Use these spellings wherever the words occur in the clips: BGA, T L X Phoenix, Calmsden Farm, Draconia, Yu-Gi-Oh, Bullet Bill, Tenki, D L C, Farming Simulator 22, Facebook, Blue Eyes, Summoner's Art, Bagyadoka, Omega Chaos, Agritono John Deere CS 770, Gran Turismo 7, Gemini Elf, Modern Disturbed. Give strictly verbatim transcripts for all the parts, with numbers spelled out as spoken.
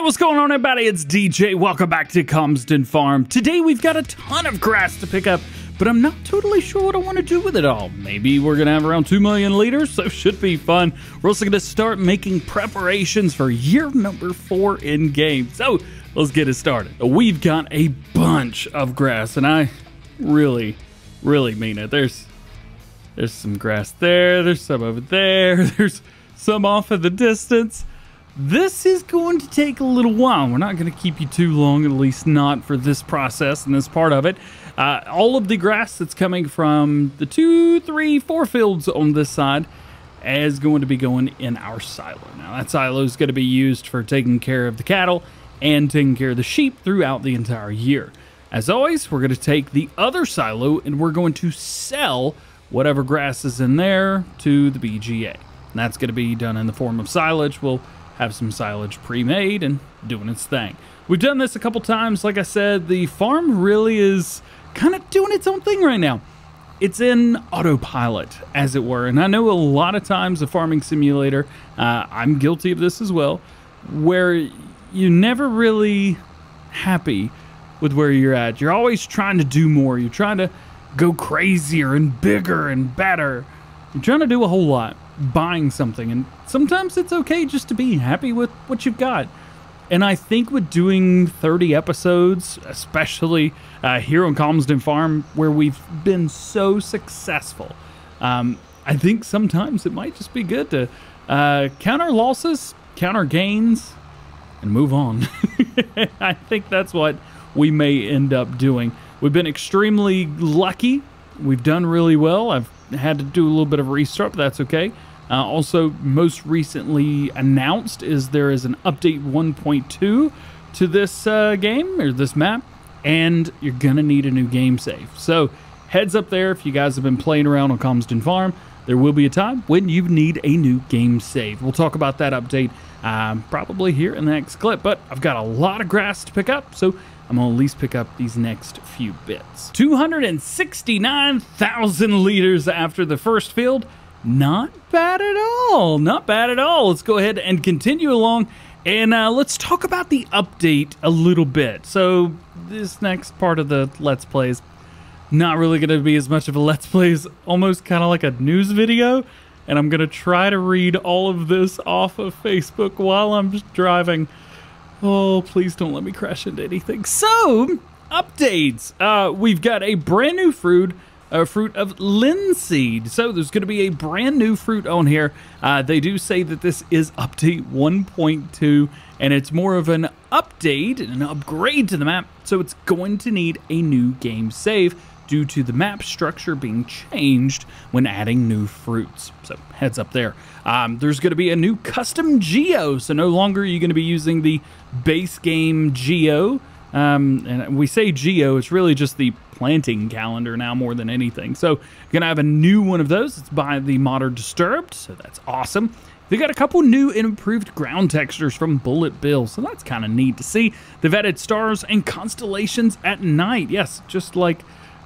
Hey, what's going on, everybody? It's D J. Welcome back to Calmsden Farm. Today we've got a ton of grass to pick up, but I'm not totally sure what I want to do with it all. Maybe we're going to have around two million liters, so it should be fun. We're also going to start making preparations for year number four in game. So let's get it started. We've got a bunch of grass, and I really, really mean it. There's, there's some grass there. There's some over there. There's some off in the distance. This is going to take a little while. We're not going to keep you too long, at least not for this process and this part of it. Uh, all of the grass that's coming from the two, three, four fields on this side is going to be going in our silo. Now, that silo is going to be used for taking care of the cattle and taking care of the sheep throughout the entire year. As always, we're going to take the other silo and we're going to sell whatever grass is in there to the B G A. And that's going to be done in the form of silage. We'll have some silage pre-made and doing its thing. We've done this a couple times. Like I said, the farm really is kind of doing its own thing right now. It's in autopilot, as it were. And I know a lot of times a farming simulator, uh, I'm guilty of this as well, where you're never really happy with where you're at. You're always trying to do more. You're trying to go crazier and bigger and better. You're trying to do a whole lot, buying something, and sometimes it's okay just to be happy with what you've got. And I think with doing thirty episodes, especially uh, here on Calmsden Farm, where we've been so successful, um, I think sometimes it might just be good to uh, count our losses, count our gains, and move on. I think that's what we may end up doing. We've been extremely lucky. We've done really well. I've had to do a little bit of restart, but that's okay. Uh, also, most recently announced is there is an update one point two to this uh, game, or this map, and you're going to need a new game save. So heads up there, if you guys have been playing around on Calmsden Farm, there will be a time when you need a new game save. We'll talk about that update um, probably here in the next clip, but I've got a lot of grass to pick up, so I'm gonna at least pick up these next few bits. two hundred sixty-nine thousand liters after the first field. Not bad at all, not bad at all. Let's go ahead and continue along, and uh, let's talk about the update a little bit. So this next part of the Let's Play is not really gonna be as much of a Let's Play, as almost kind of like a news video. And I'm gonna try to read all of this off of Facebook while I'm just driving. Oh, please don't let me crash into anything. So, updates. Uh, we've got a brand new fruit, uh, fruit of linseed. So there's going to be a brand new fruit on here. Uh, they do say that this is update one point two, and it's more of an update and an upgrade to the map. So it's going to need a new game save due to the map structure being changed when adding new fruits. So heads up there. Um, there's going to be a new custom geo. So no longer are you going to be using the base game geo. Um, and we say geo, it's really just the planting calendar now more than anything. So you're going to have a new one of those. It's by the Modern Disturbed. So that's awesome. They got a couple new and improved ground textures from Bullet Bill, so that's kind of neat to see. They've added stars and constellations at night. Yes, just like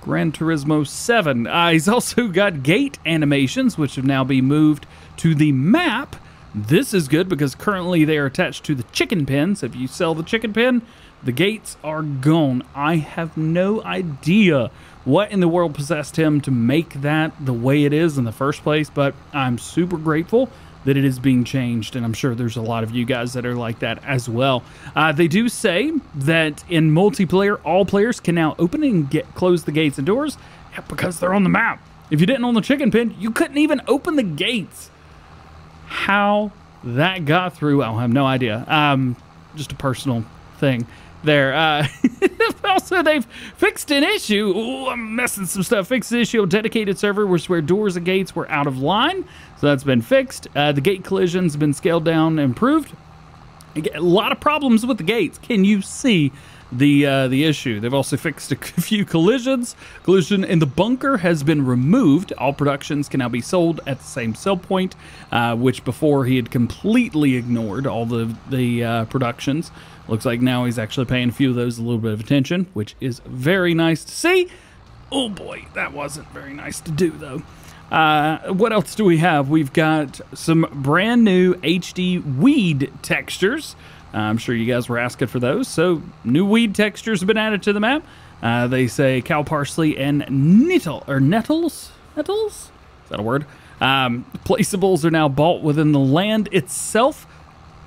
Gran Turismo seven. Uh, he's also got gate animations, which have now been moved to the map. This is good because currently they are attached to the chicken pens. If you sell the chicken pen, the gates are gone. I have no idea what in the world possessed him to make that the way it is in the first place, but I'm super grateful that it is being changed, and I'm sure there's a lot of you guys that are like that as well. Uh, they do say that in multiplayer, all players can now open and get close the gates and doors because they're on the map. If you didn't own the chicken pen, you couldn't even open the gates. How that got through, I have no idea. Um, just a personal thing there. Uh, also, they've fixed an issue. Ooh, I'm messing some stuff. Fixed an issue. A dedicated server was where doors and gates were out of line. So that's been fixed. Uh, the gate collision's been scaled down and improved. A lot of problems with the gates. Can you see the uh, the issue? They've also fixed a few collisions. Collision in the bunker has been removed. All productions can now be sold at the same sell point, uh, which before he had completely ignored all the, the uh, productions. Looks like now he's actually paying a few of those a little bit of attention, which is very nice to see. Oh boy, that wasn't very nice to do though. Uh, what else do we have? We've got some brand new H D weed textures. I'm sure you guys were asking for those. So new weed textures have been added to the map. Uh, they say cow parsley and nettle, or nettles? Nettles? Is that a word? Um, placeables are now bought within the land itself.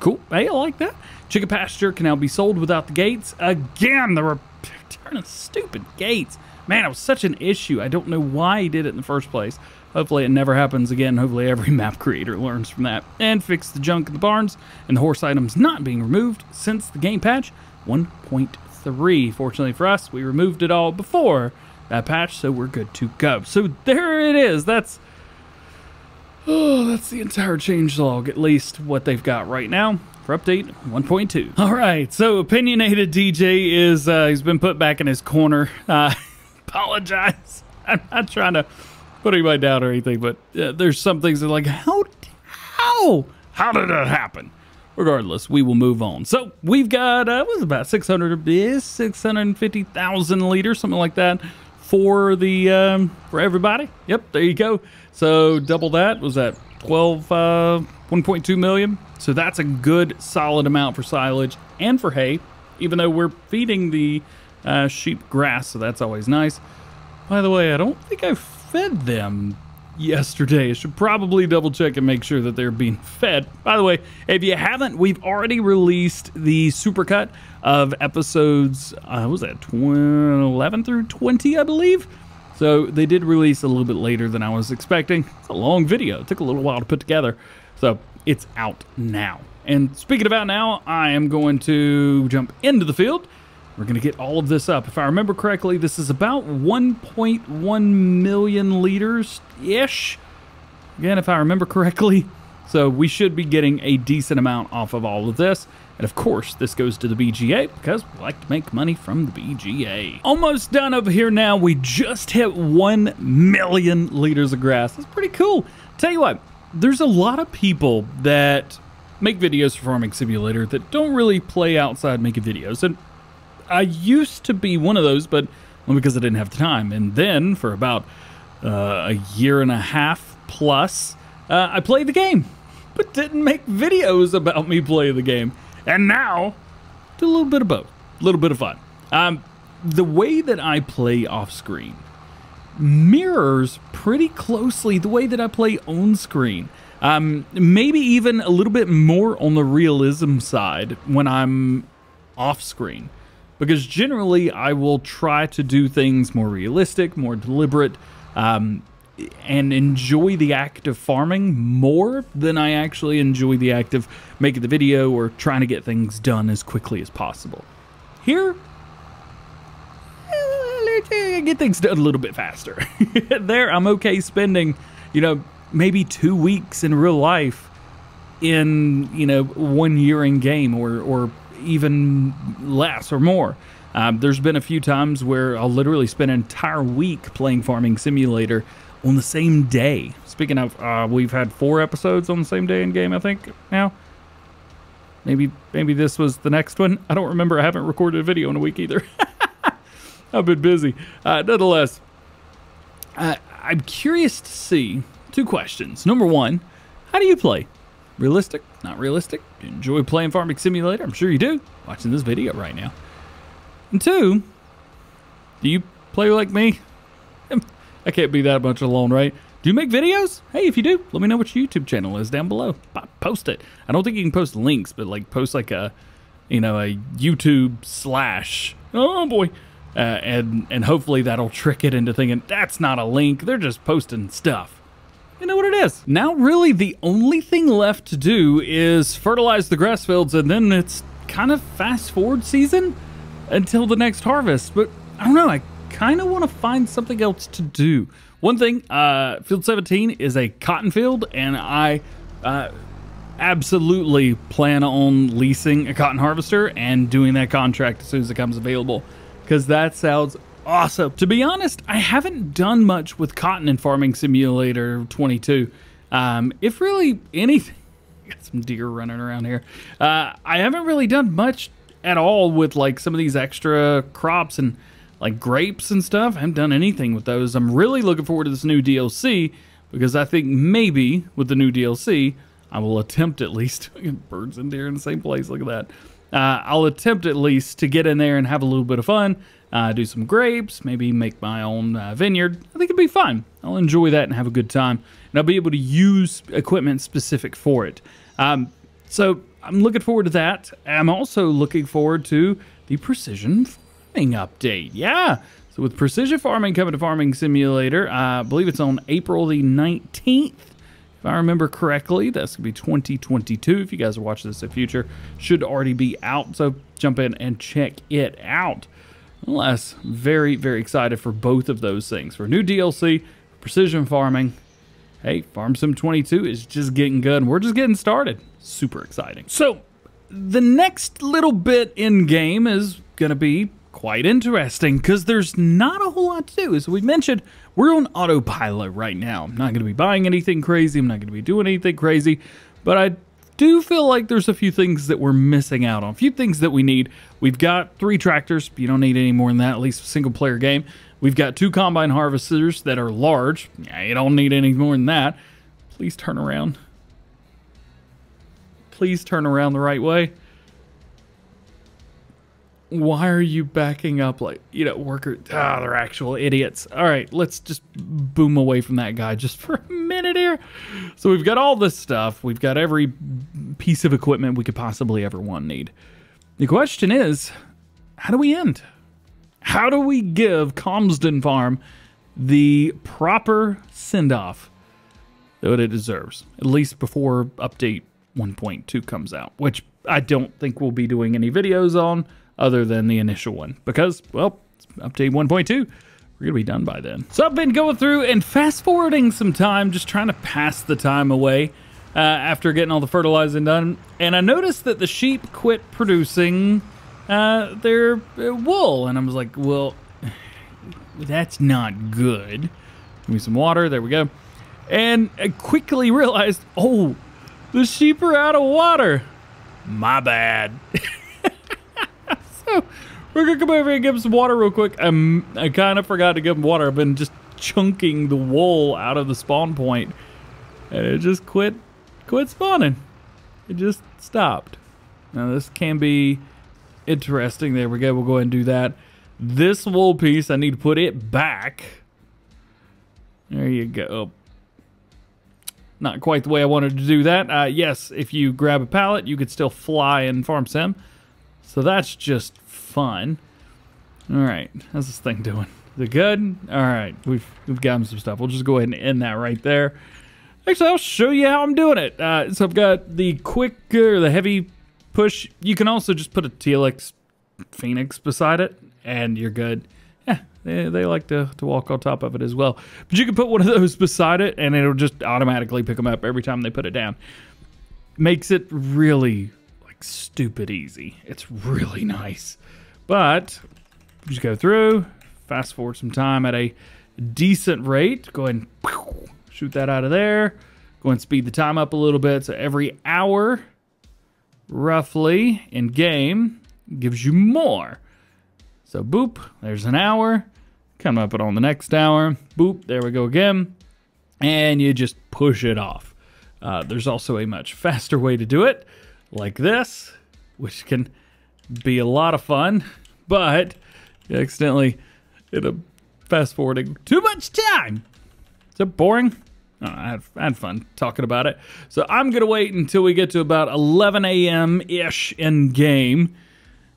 Cool. Hey, I like that. Chicken pasture can now be sold without the gates. Again, the return of stupid gates. Man, it was such an issue. I don't know why he did it in the first place. Hopefully it never happens again. Hopefully every map creator learns from that and fix the junk in the barns and the horse items not being removed since the game patch one point three. Fortunately for us, we removed it all before that patch, so we're good to go. So there it is. That's oh, that's the entire changelog, at least what they've got right now for update one point two. All right, so Opinionated D J is uh, he's been put back in his corner. Uh, apologize. I'm not trying to put anybody down or anything, but uh, there's some things that are like, how, how, how did that happen? Regardless, we will move on. So we've got, uh, what was it, about six hundred, six hundred fifty thousand liters, something like that, for the, um, for everybody. Yep, there you go. So double that, was that twelve, uh, one point two million? So that's a good solid amount for silage and for hay, even though we're feeding the uh, sheep grass, so that's always nice. By the way, I don't think I've fed them yesterday. I should probably double check and make sure that they're being fed. By the way, if you haven't, we've already released the supercut of episodes, uh, what was that, eleven through twenty, I believe? So they did release a little bit later than I was expecting. It's a long video. It took a little while to put together. So it's out now. And speaking about now, I am going to jump into the field. We're going to get all of this up. If I remember correctly, this is about one point one million liters-ish. Again, if I remember correctly. So we should be getting a decent amount off of all of this. And of course, this goes to the B G A because we like to make money from the B G A. Almost done over here now. We just hit one million liters of grass. That's pretty cool. Tell you what, there's a lot of people that make videos for Farming Simulator that don't really play outside making videos. And I used to be one of those, but well, because I didn't have the time. And then for about uh, a year and a half plus, uh, I played the game, but didn't make videos about me playing the game. And now, do a little bit of both, a little bit of fun. Um, the way that I play off screen mirrors pretty closely the way that I play on screen. Um, maybe even a little bit more on the realism side when I'm off screen. Because generally, I will try to do things more realistic, more deliberate, um, and enjoy the act of farming more than I actually enjoy the act of making the video or trying to get things done as quickly as possible. Here, I get things done a little bit faster. There, I'm okay spending, you know, maybe two weeks in real life in, you know, one year in game or, or even less or more. Um, there's been a few times where I'll literally spend an entire week playing Farming Simulator on the same day. Speaking of, uh, we've had four episodes on the same day in game, I think, now. Maybe maybe this was the next one. I don't remember. I haven't recorded a video in a week either. I've been busy. Uh, nonetheless, uh, I'm curious to see two questions. Number one, how do you play? Realistic? Not realistic? Enjoy playing Farming Simulator? I'm sure you do, watching this video right now. And two, do you play like me? I can't be that much alone, right? Do you make videos? Hey, if you do, let me know what your YouTube channel is down below. Post it. I don't think you can post links, but like post like a, you know, a YouTube slash, oh boy. Uh, and, and hopefully that'll trick it into thinking that's not a link. They're just posting stuff. You know what it is. Now really the only thing left to do is fertilize the grass fields, and then it's kind of fast forward season until the next harvest. But I don't know, I kind of want to find something else to do. One thing, uh, field seventeen is a cotton field, and I uh, absolutely plan on leasing a cotton harvester and doing that contract as soon as it comes available, because that sounds awesome. To be honest, I haven't done much with cotton in Farming Simulator twenty-two. Um, if really anything, got some deer running around here. Uh, I haven't really done much at all with like some of these extra crops and like grapes and stuff. I haven't done anything with those. I'm really looking forward to this new D L C because I think maybe with the new D L C, I will attempt at least, birds and deer in the same place, look at that. Uh, I'll attempt at least to get in there and have a little bit of fun, uh, do some grapes, maybe make my own uh, vineyard. I think it'd be fun. I'll enjoy that and have a good time. And I'll be able to use equipment specific for it. Um, so I'm looking forward to that. I'm also looking forward to the precision farming update. Yeah. So with precision farming coming to Farming Simulator, uh, I believe it's on April the nineteenth. If I remember correctly, that's going to be twenty twenty-two. If you guys are watching this in the future, should already be out. So jump in and check it out. Nonetheless, very, very excited for both of those things. For new D L C, precision farming. Hey, Farm Sim twenty-two is just getting good. And we're just getting started. Super exciting. So the next little bit in game is going to be quite interesting because there's not a whole lot to do. As we mentioned, we're on autopilot right now. I'm not going to be buying anything crazy. I'm not going to be doing anything crazy, but I do feel like there's a few things that we're missing out on, a few things that we need. We've got three tractors. You don't need any more than that, at least a single player game. We've got two combine harvesters that are large. You don't need any more than that. Please turn around. Please turn around the right way. Why are you backing up like, you know, worker, ah, they're actual idiots. All right, let's just boom away from that guy just for a minute here. So we've got all this stuff. We've got every piece of equipment we could possibly ever want need. The question is, how do we end? How do we give Calmsden Farm the proper send-off that it deserves, at least before update one point two comes out, which I don't think we'll be doing any videos on, other than the initial one, because, well, it's update one point two. We're gonna be done by then. So I've been going through and fast forwarding some time, just trying to pass the time away uh, after getting all the fertilizing done. And I noticed that the sheep quit producing uh, their wool. And I was like, well, that's not good. Give me some water, there we go. And I quickly realized, oh, the sheep are out of water. My bad. We're gonna come over and give them some water real quick. Um, I kind of forgot to give them water. I've been just chunking the wool out of the spawn point, and it just quit, quit spawning. It just stopped. Now this can be interesting. There we go. We'll go ahead and do that. This wool piece, I need to put it back. There you go. Not quite the way I wanted to do that. Uh, yes, if you grab a pallet, you could still fly in Farm Sim. So that's just fun. All right, how's this thing doing? Is it good? All right, we've, we've gotten some stuff. We'll just go ahead and end that right there. Actually, I'll show you how I'm doing it. Uh, so I've got the quick, or the heavy push. You can also just put a T L X Phoenix beside it, and you're good. Yeah, they, they like to, to walk on top of it as well. But you can put one of those beside it, and it'll just automatically pick them up every time they put it down. Makes it really stupid easy. It's really nice. But just go through, fast forward some time at a decent rate. Go ahead and shoot that out of there. Go ahead and speed the time up a little bit. So every hour roughly in game gives you more. So boop, there's an hour. Come up on the next hour. Boop, there we go again. And you just push it off. Uh, there's also a much faster way to do it, like this, which can be a lot of fun, but you accidentally end up fast forwarding too much time. Is it boring? Oh, I, had, I had fun talking about it. So I'm gonna wait until we get to about eleven A M ish in game,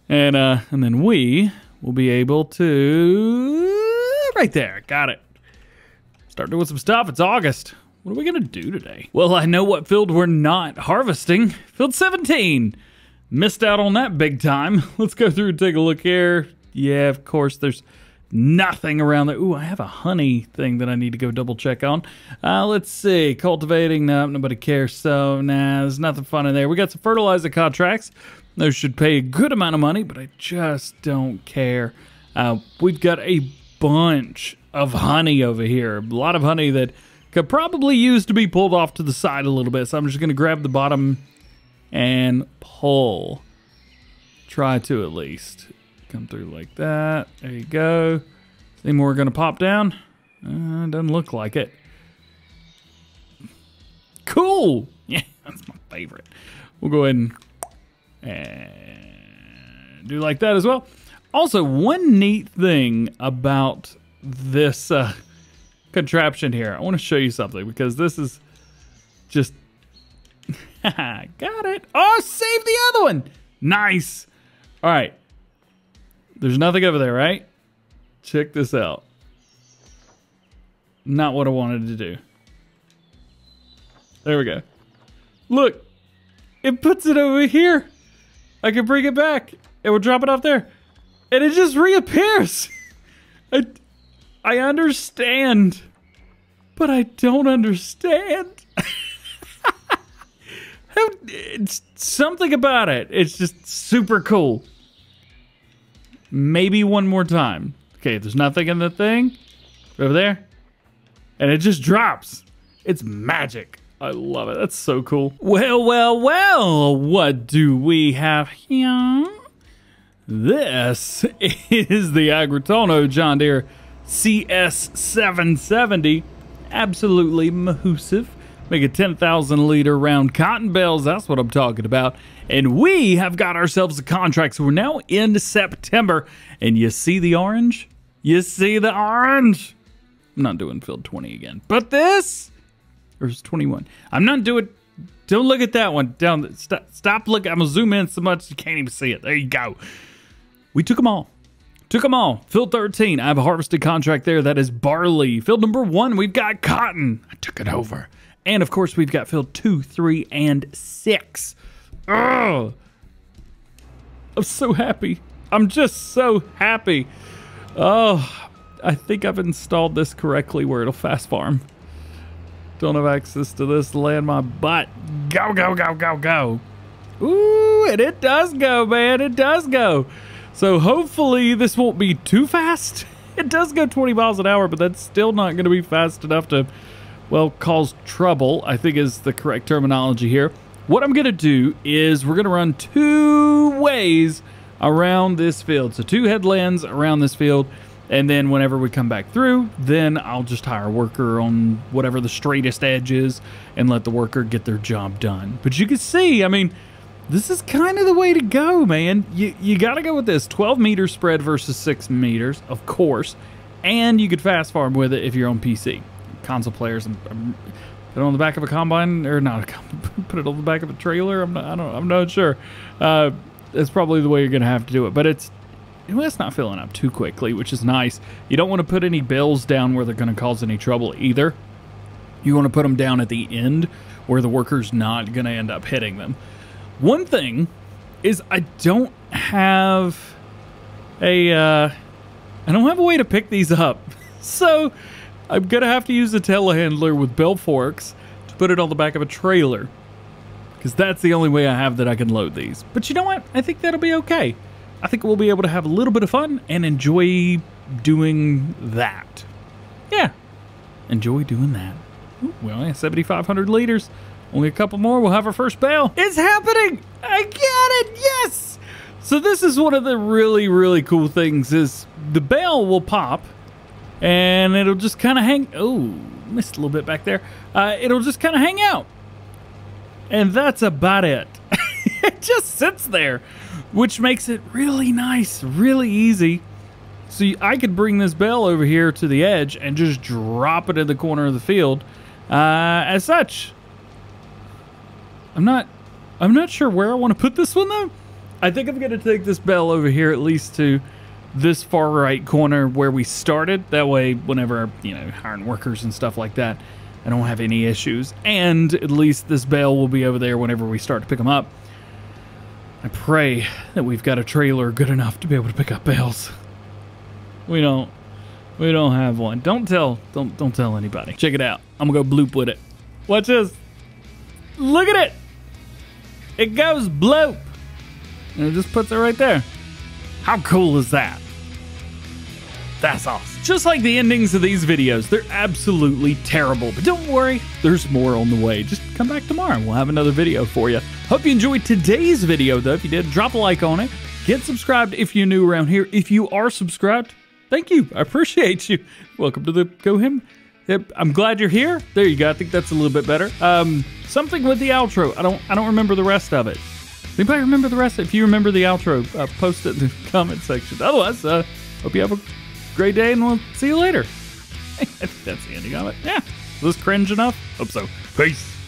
and uh, and then we will be able to, right there, got it. Start doing some stuff, it's August. What are we gonna do today? Well, I know what field we're not harvesting. Field seventeen. Missed out on that big time. Let's go through and take a look here. Yeah, of course, there's nothing around there. Ooh, I have a honey thing that I need to go double check on. Uh, let's see, cultivating, no, nobody cares. So, nah, there's nothing fun in there. We got some fertilizer contracts. Those should pay a good amount of money, but I just don't care. Uh, we've got a bunch of honey over here. A lot of honey that could probably use to be pulled off to the side a little bit. So I'm just gonna grab the bottom and pull. Try to at least. Come through like that. There you go. Any more gonna pop down? Uh, doesn't look like it. Cool. Yeah, that's my favorite. We'll go ahead and, and do like that as well. Also, one neat thing about this uh, contraption here, I want to show you something, because this is just, got it. Oh, save the other one. Nice. All right. There's nothing over there, right? Check this out. Not what I wanted to do. There we go. Look, it puts it over here. I can bring it back. It will drop it off there. And it just reappears. I, I understand, but I don't understand. It's something about it. It's just super cool. Maybe one more time. Okay, there's nothing in the thing over there. And it just drops. It's magic. I love it. That's so cool. Well, well, well, what do we have here? This is the Agritono John Deere C S seven seventy. Absolutely mahoosive. Make a ten thousand liter round cotton bales. That's what I'm talking about. And we have got ourselves a contract. So we're now in September. And you see the orange? You see the orange? I'm not doing field twenty again. But this, or is twenty-one? I'm not doing, don't look at that one. Down. The, stop, stop looking. I'm going to zoom in so much you can't even see it. There you go. We took them all. Took them all. Field thirteen, I have a harvested contract there. That is barley. Field number one, we've got cotton. I took it over. And of course, we've got field two, three, and six. Ugh. I'm so happy. I'm just so happy. Oh, I think I've installed this correctly where it'll fast farm. Don't have access to this. Land my butt. Go, go, go, go, go. Ooh, and it does go, man. It does go. So hopefully this won't be too fast. It does go twenty miles an hour, but that's still not going to be fast enough to... well, cause trouble, I think is the correct terminology here. What I'm going to do is we're going to run two ways around this field. So two headlands around this field. And then whenever we come back through, then I'll just hire a worker on whatever the straightest edge is and let the worker get their job done. But you can see, I mean, this is kind of the way to go, man. You, you got to go with this twelve meter spread versus six meters, of course. And you could fast farm with it if you're on P C. Console players and put it on the back of a combine, or not put it on the back of a trailer. I'm not, I don't, I'm not sure. Uh, that's probably the way you're gonna have to do it, but it's it's not filling up too quickly, which is nice. You don't want to put any bills down where they're going to cause any trouble either. You want to put them down at the end where the worker's not going to end up hitting them. One thing is I don't have a uh, I don't have a way to pick these up, so I'm gonna have to use a telehandler with bell forks to put it on the back of a trailer, because that's the only way I have that I can load these. But you know what? I think that'll be okay. I think we'll be able to have a little bit of fun and enjoy doing that. Yeah, enjoy doing that. Ooh, we only have seventy-five hundred liters. Only a couple more. We'll have our first bale. It's happening. I got it. Yes. So this is one of the really, really cool things is the bale will pop. And it'll just kind of hang... oh, missed a little bit back there. Uh, it'll just kind of hang out. And that's about it. It just sits there, which makes it really nice, really easy. So you, I could bring this bale over here to the edge and just drop it in the corner of the field. Uh, as such, I'm not, I'm not sure where I want to put this one, though. I think I'm going to take this bale over here at least to... this far right corner where we started. That way, whenever, you know, hiring workers and stuff like that, I don't have any issues. And at least this bale will be over there whenever we start to pick them up. I pray that we've got a trailer good enough to be able to pick up bales. We don't. We don't have one. Don't tell. Don't, don't tell anybody. Check it out. I'm going to go bloop with it. Watch this. Look at it. It goes bloop. And it just puts it right there. How cool is that? That's awesome. Just like the endings of these videos, they're absolutely terrible. But don't worry, there's more on the way. Just come back tomorrow and we'll have another video for you. Hope you enjoyed today's video, though. If you did, drop a like on it. Get subscribed if you're new around here. If you are subscribed, thank you. I appreciate you. Welcome to the Go Him Yep, I'm glad you're here. There you go. I think that's a little bit better. Um, something with the outro. I don't. I don't remember the rest of it. Anybody remember the rest? If you remember the outro, uh, post it in the comment section. Otherwise, uh, hope you have a great day, and we'll see you later. I think that's the ending of it. Yeah, was this cringe enough? Hope so. Peace.